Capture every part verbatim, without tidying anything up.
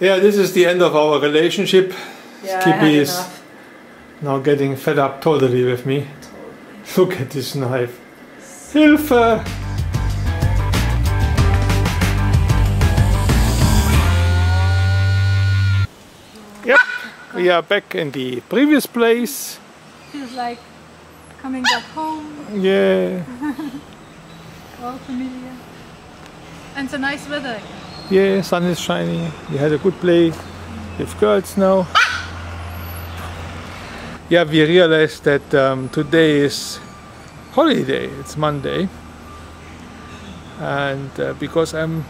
Yeah, this is the end of our relationship. Yeah, Skippy is now getting fed up totally with me. Totally. Look at this knife. Hilfe! Yep, we are back in the previous place. Feels like coming back home. Yeah. All familiar. And it's a nice weather. Yeah, sun is shining. We had a good play with girls now. Yeah, we realized that um, today is holiday. It's Monday. And uh, because I'm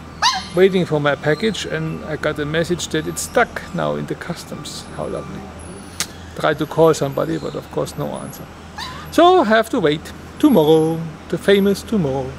waiting for my package and I got a message that it's stuck now in the customs. How lovely. Tried to call somebody, but of course no answer. So I have to wait tomorrow, the famous tomorrow.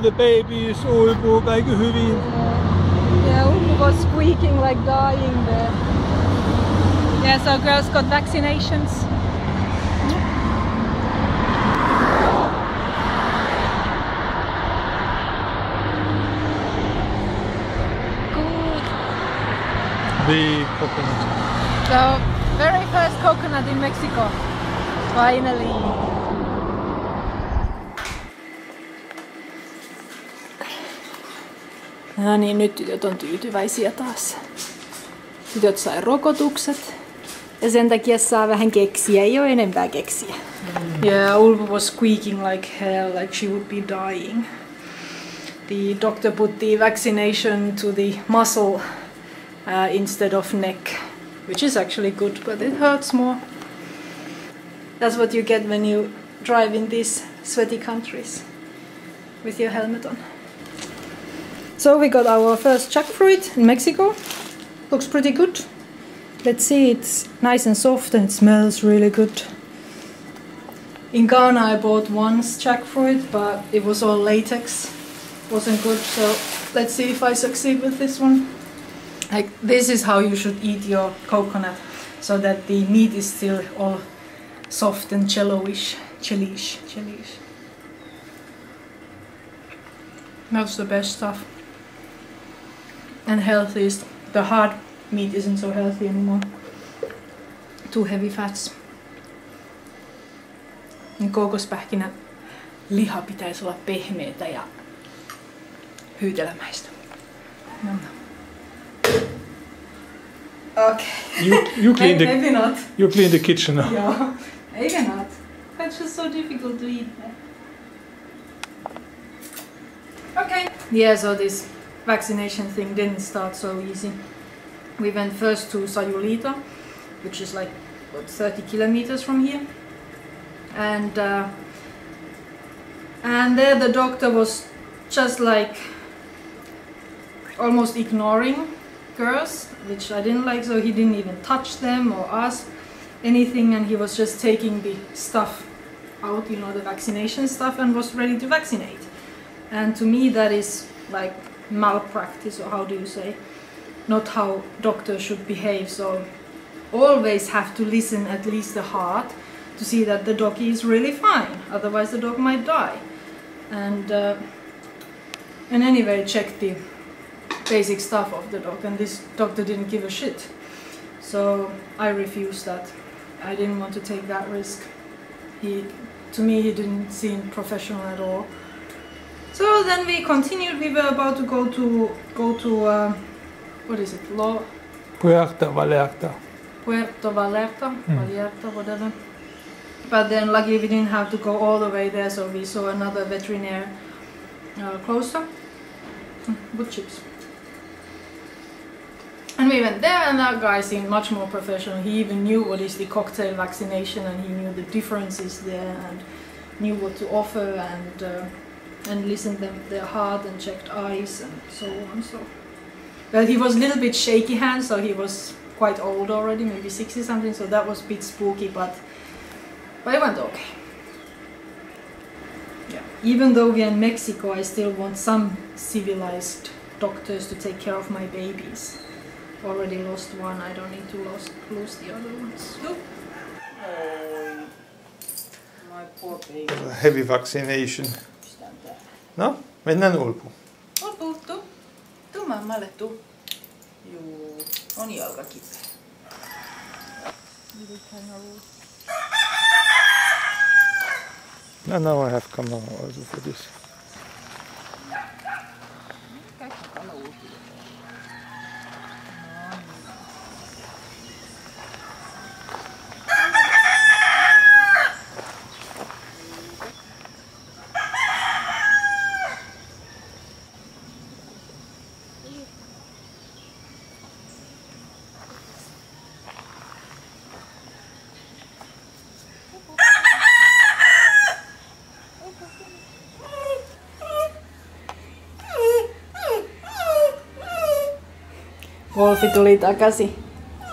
The babies, Ulbo, Baby Hübi. Yeah, Ulbo was squeaking like dying there. Yeah, so girls got vaccinations. Good. The coconut. So, very first coconut in Mexico. Finally. No niin, nyt tytöt on tyytyväisiä taas. Tytöt sai rokotukset ja sen takia saa vähän keksiä, ei ole enempää keksiä. Mm. Yeah, Ulva was squeaking like hell, like she would be dying. The doctor put the vaccination to the muscle uh, instead of neck, which is actually good, but it hurts more. That's what you get when you drive in these sweaty countries with your helmet on. So we got our first jackfruit in Mexico. Looks pretty good. Let's see, it's nice and soft and it smells really good. In Ghana I bought once jackfruit, but it was all latex. Wasn't good, so let's see if I succeed with this one. Like, this is how you should eat your coconut, so that the meat is still all soft and jello-ish, jelly-ish, jelly-ish. That's the best stuff. And healthiest. The hard meat isn't so healthy anymore. Too heavy fats. Niin kookospähkinä liha pitäisi olla pehmeätä ja hyytelemäistä. Okay. You, you clean the, maybe not. You clean the kitchen now. Yeah. Maybe not. That's just so difficult to eat. Okay. Yeah, so this vaccination thing didn't start so easy. We went first to Sayulita, which is like what, thirty kilometers from here, and uh, and there the doctor was just like almost ignoring girls, which I didn't like. So he didn't even touch them or ask anything, and he was just taking the stuff out, you know, the vaccination stuff, and was ready to vaccinate. And to me that is like malpractice, or how do you say, not how doctors should behave. So always have to listen at least the heart to see that the doggy is really fine, otherwise the dog might die. And uh, and anyway, check the basic stuff of the dog, and this doctor didn't give a shit. So I refused that. I didn't want to take that risk. He, to me, he didn't seem professional at all. So then we continued. We were about to go to go to uh, what is it? Lo Puerto Vallarta. Puerto Vallarta, mm. Vallarta, whatever. But then, luckily, we didn't have to go all the way there, so we saw another veterinarian uh, closer. Wood chips. And And we went there, and that guy seemed much more professional. He even knew what is the cocktail vaccination, and he knew the differences there, and knew what to offer, and uh, and listened them their heart, and checked eyes, and so on. So, but he was a little bit shaky hand, so he was quite old already, maybe sixty something. So that was a bit spooky, but but it went okay. Yeah. Even though we are in Mexico, I still want some civilized doctors to take care of my babies. Already lost one, I don't need to lose, lose the other ones. Nope. Oh, my poor baby. Heavy vaccination. No? Mennään ulkoon. Olkoon, tuu. Tuu mammalle, tuu. Juu, on jalka kipeä. No, now I have come on also for this. Wolfi tuli takaisin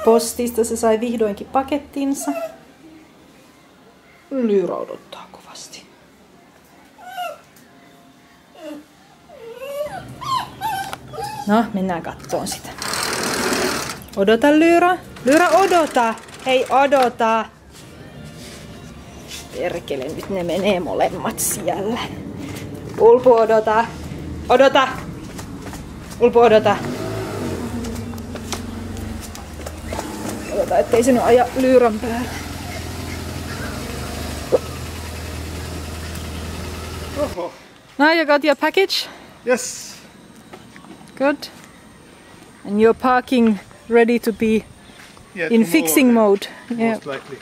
postista, se sai vihdoinkin pakettinsa. Lyyrä odottaa kovasti. No, mennään kattoon sitä. Odota Lyyrä. Lyyrä odota! Hei, odota! Perkele, nyt ne menee molemmat siellä. Ulpu odota! Odota! Ulpu odota! Ettei sinun aja Lyyrän päälle. Oho. Now you got your package? Yes. Good. And you're parking ready to be yeah, in fixing mode. Most yeah. likely.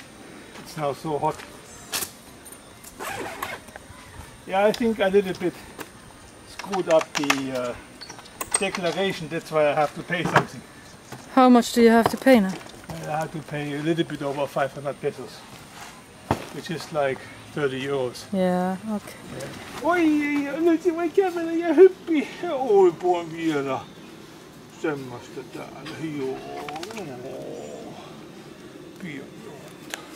It's now so hot. Yeah, I think I did a bit screwed up the uh, declaration. That's why I have to pay something. How much do you have to pay now? I had to pay a little bit over five hundred pesos, which is like thirty euros. Yeah, okay. Oi, nyt mä kävelen ja hyppi. Oi, puon vielä. Semmosta täällä. Joo.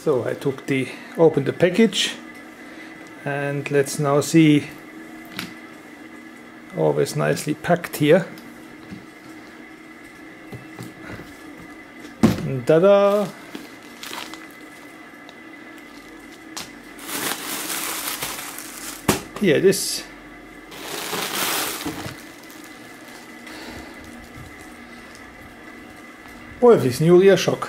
So I took the, opened the package, and let's now see, always nicely packed here. Ta-da! Here it is. Wolfi's new rear shock.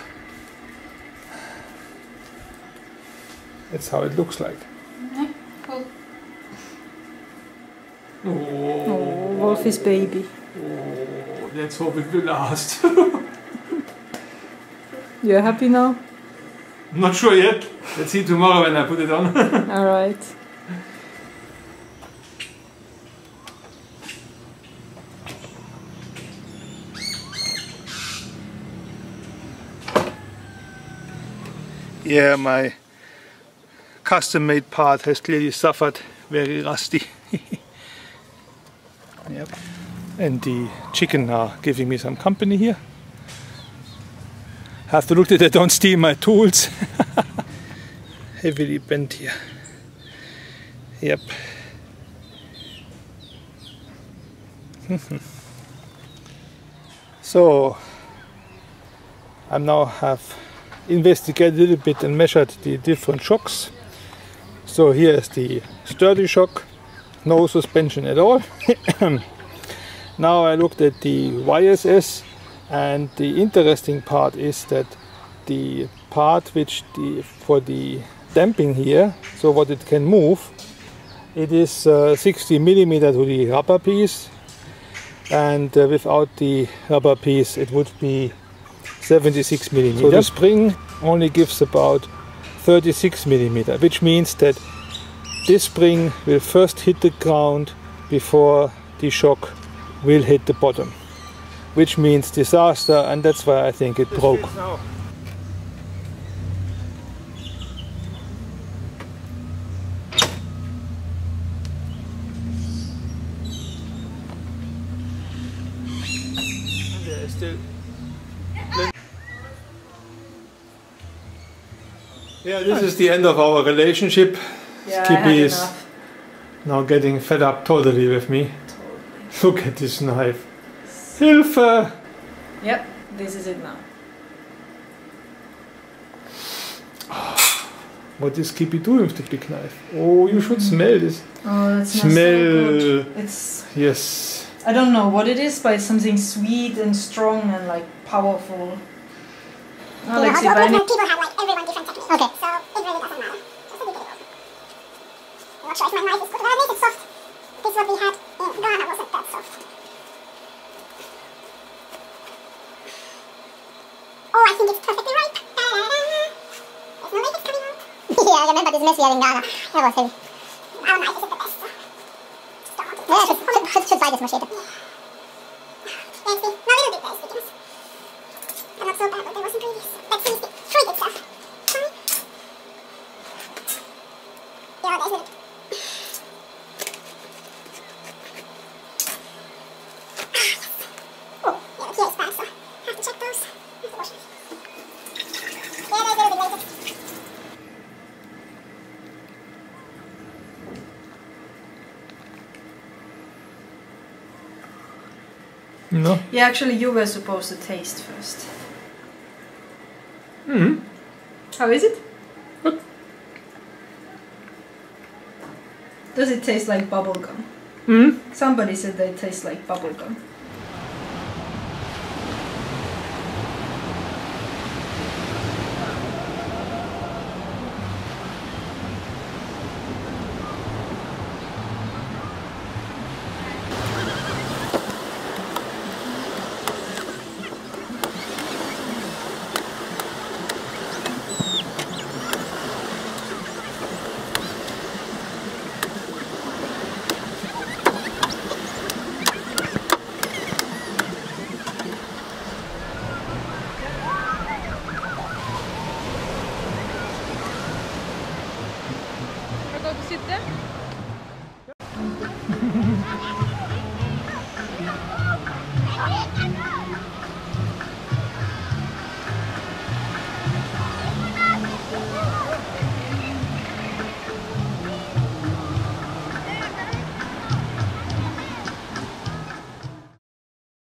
That's how it looks like. Mm-hmm. Cool. Oh, oh, Wolfi's baby. Oh, let's hope it will last. You're happy now? I'm not sure yet. Let's see tomorrow when I put it on. Alright. Yeah, my custom-made part has clearly suffered. Very rusty. Yep. And the chicken are giving me some company here. Have to look that I don't steal my tools. Heavily bent here. Yep. So I now have investigated a little bit and measured the different shocks. So here is the sturdy shock, no suspension at all. Now I looked at the Y S S. And the interesting part is that the part which the, for the damping here, so what it can move, it is uh, sixty millimeters to the rubber piece, and uh, without the rubber piece it would be seventy-six millimeters. So the spring only gives about thirty-six millimeters, which means that this spring will first hit the ground before the shock will hit the bottom. which means disaster, and that's why I think it broke. Yeah, this is the end of our relationship. Yeah, Skippy is enough. Now getting fed up totally with me. Totally. Look at this knife. Hilfe! Yep, this is it now. What is Skippy doing with the big knife? Oh, you should smell this. Oh, that's smell. Not so good. It's, yes. I don't know what it is, but it's something sweet and strong and like powerful. Oh, like people have like everyone different techniques. Okay. So it really doesn't matter. Just a little bit. I'm not sure if my knife is good, but I made it soft. This what we had in Ghana wasn't that soft. Oh, I think it's perfectly ripe. Da, da, da. There's no latex coming out. Yeah, I remember this mess we had in Ghana. That was heavy. Our knife isn't the best. So just yeah, should, should, should, should buy this machete. Yeah. Fancy. No, a little bit nice because but not so bad, but there wasn't really. Let's finish it. Treat itself. Sorry. Yeah, there's a little. No. Yeah, actually you were supposed to taste first. Mm. How is it? What? Does it taste like bubblegum? Mm. Somebody said they taste like bubblegum. Sit there.